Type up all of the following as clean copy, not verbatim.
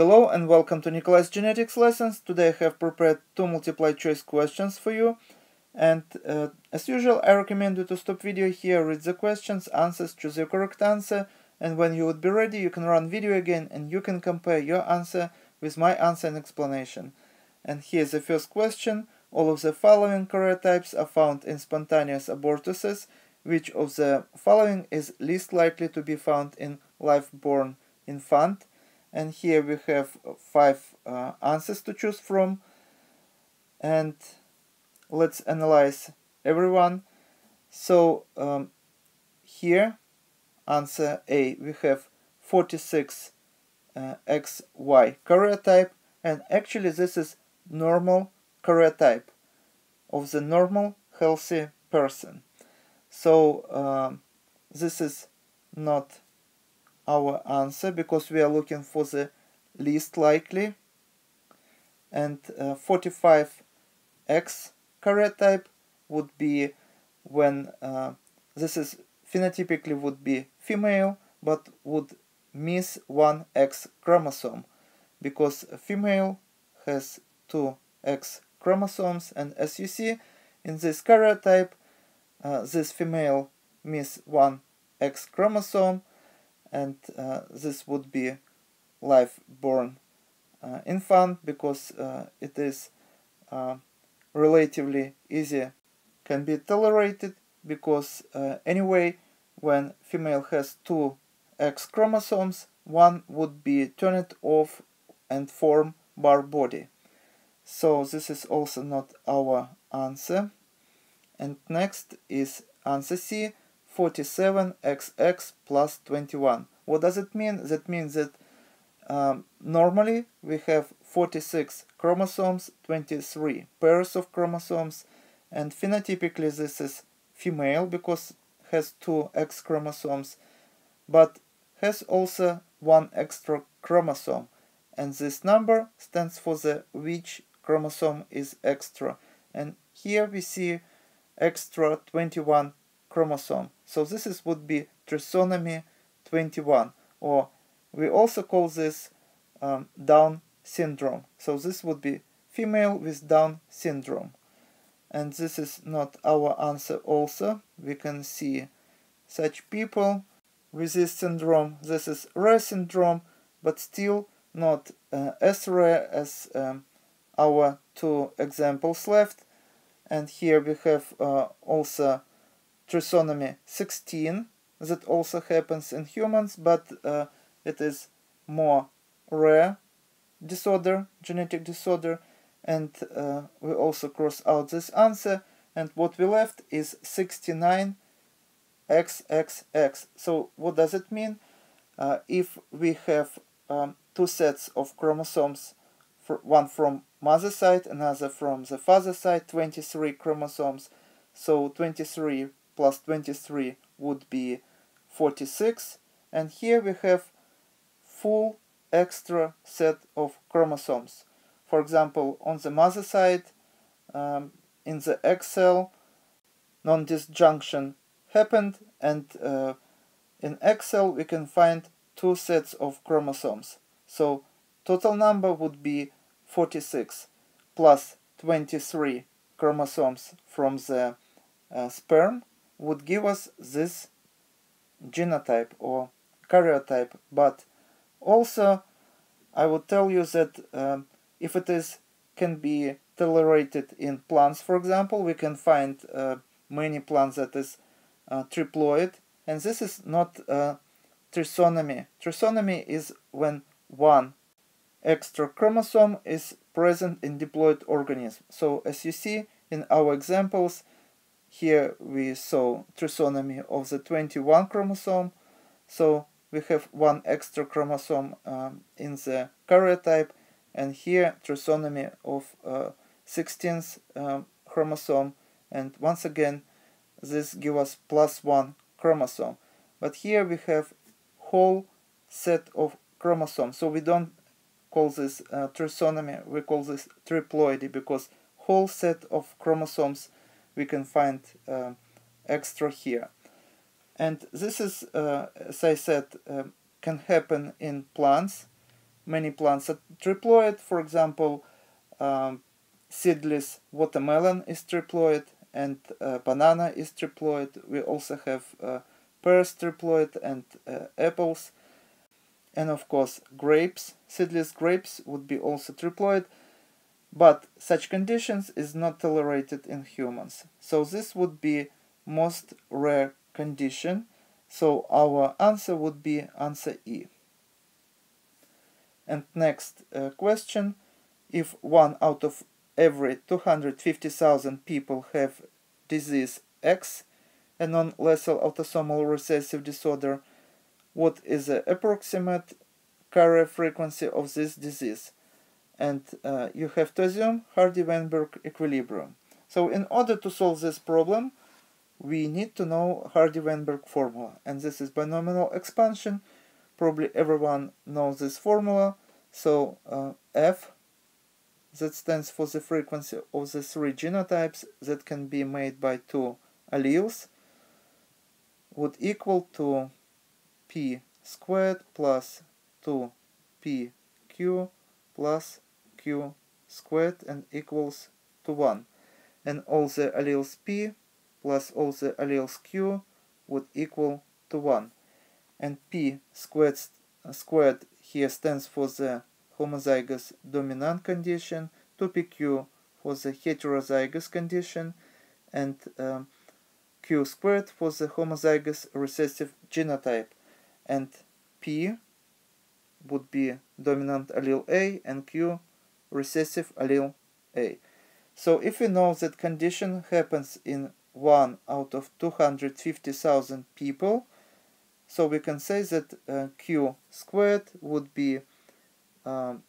Hello and welcome to Nikolay's Genetics Lessons. Today I have prepared two multiple choice questions for you. And as usual, I recommend you to stop video here, read the questions, answers, choose your correct answer. And when you would be ready, you can run video again and you can compare your answer with my answer and explanation. And here's the first question. All of the following karyotypes are found in spontaneous abortuses. Which of the following is least likely to be found in live-born infant? And here we have five answers to choose from. And let's analyze everyone. So here, answer A, we have 46 XY karyotype. And actually this is normal karyotype of the normal healthy person. So this is not our answer because we are looking for the least likely. And 45X karyotype would be when this is phenotypically would be female, but would miss one X chromosome because a female has two X chromosomes, and as you see in this karyotype, this female miss one X chromosome, and this would be live-born infant because it is relatively easy, can be tolerated because anyway, when female has two X chromosomes, one would be turned off and form bare body. So this is also not our answer. And next is answer C, 47XX plus 21. What does it mean? That means that normally we have 46 chromosomes, 23 pairs of chromosomes, and phenotypically this is female because it has two X chromosomes, but has also one extra chromosome. And this number stands for the which chromosome is extra. And here we see extra 21 chromosome. So this is would be trisomy 21, or we also call this Down syndrome. So this would be female with Down syndrome. And this is not our answer also. We can see such people with this syndrome. This is rare syndrome, but still not as rare as our two examples left. And here we have also trisomy 16 that also happens in humans, but it is more rare disorder, genetic disorder, and we also cross out this answer, and what we left is 69XXX. So what does it mean? If we have two sets of chromosomes, one from mother side, another from the father side, 23 chromosomes. So 23 plus 23 would be 46. And here we have full extra set of chromosomes. For example, on the mother side, in the egg cell, non-disjunction happened, and in egg cell we can find two sets of chromosomes. So total number would be 46 plus 23 chromosomes from the sperm would give us this genotype or karyotype. But also I would tell you that if it is can be tolerated in plants, for example, we can find many plants that is triploid, and this is not trisomy. Trisomy is when one extra chromosome is present in diploid organism. So as you see in our examples, here we saw trisomy of the 21 chromosome. So we have one extra chromosome in the karyotype, and here trisomy of 16th chromosome. And once again, this gives us plus one chromosome. But here we have whole set of chromosomes. So we don't call this trisomy, we call this triploidy, because whole set of chromosomes we can find extra here. And this is, as I said, can happen in plants, many plants are triploid. For example, seedless watermelon is triploid, and banana is triploid. We also have pears triploid and apples, and of course grapes. Seedless grapes would be also triploid, but such conditions is not tolerated in humans. So this would be most rare condition. So our answer would be answer E. And next question, if 1 out of every 250,000 people have disease X, a non-lethal autosomal recessive disorder, what is the approximate carrier frequency of this disease? And you have to assume Hardy-Weinberg equilibrium. So in order to solve this problem, we need to know Hardy-Weinberg formula, and this is binomial expansion. Probably everyone knows this formula. So F, that stands for the frequency of the 3 genotypes that can be made by 2 alleles, would equal to p squared plus 2pq plus q squared and equals to 1, and all the alleles p plus all the alleles q would equal to 1. And p squared here stands for the homozygous dominant condition, 2pq for the heterozygous condition, and q squared for the homozygous recessive genotype. And p would be dominant allele A and q recessive allele A. So if we know that condition happens in 1 out of 250,000 people, so we can say that q squared would be 0.00004.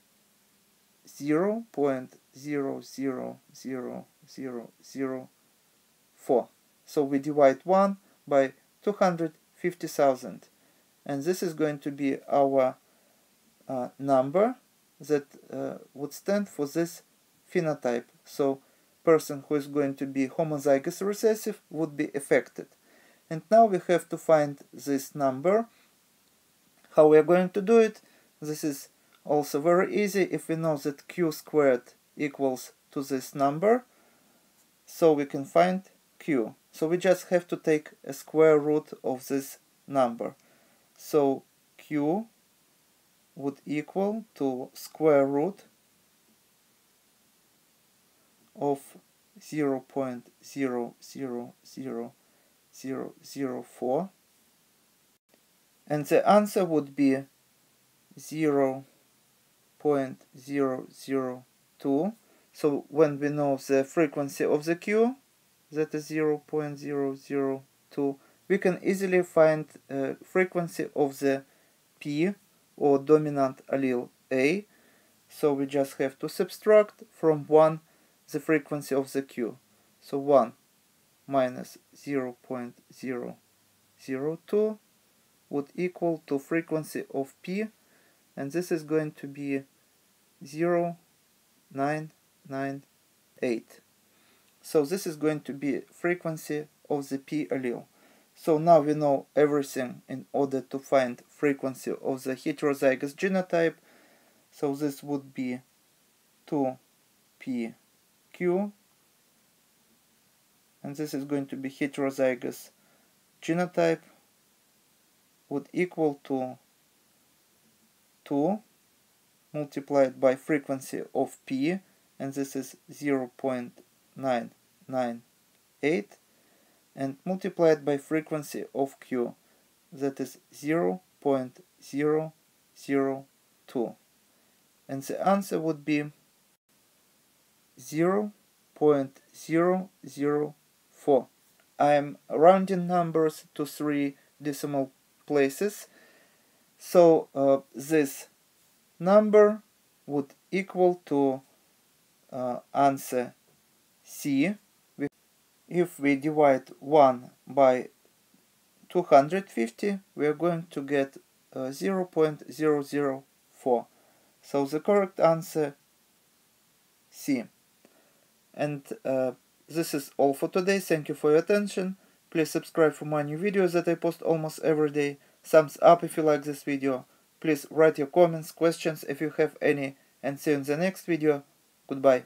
So we divide 1 by 250,000, and this is going to be our number that would stand for this phenotype. So person who is going to be homozygous recessive would be affected. And now we have to find this number. How we are going to do it? This is also very easy. If we know that q squared equals to this number, so we can find q. So we just have to take a square root of this number. So q would equal to square root of 0.00004, and the answer would be 0.002. So when we know the frequency of the q, that is 0.002, we can easily find frequency of the p or dominant allele A. So we just have to subtract from 1 the frequency of the q. So 1 minus 0.002 would equal to frequency of p, and this is going to be 0.998. So this is going to be frequency of the p allele. So now we know everything in order to find frequency of the heterozygous genotype. So this would be 2p q, and this is going to be heterozygous genotype, would equal to 2 multiplied by frequency of p, and this is 0.998, and multiplied by frequency of q, that is 0.002, and the answer would be 0.004. I am rounding numbers to 3 decimal places. So this number would equal to answer C. If we divide 1 by 250, we are going to get 0.004. So the correct answer C. And this is all for today. Thank you for your attention. Please subscribe for my new videos that I post almost every day. Thumbs up if you like this video. Please write your comments, questions if you have any, and see you in the next video. Goodbye.